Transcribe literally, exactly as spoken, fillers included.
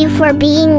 you for being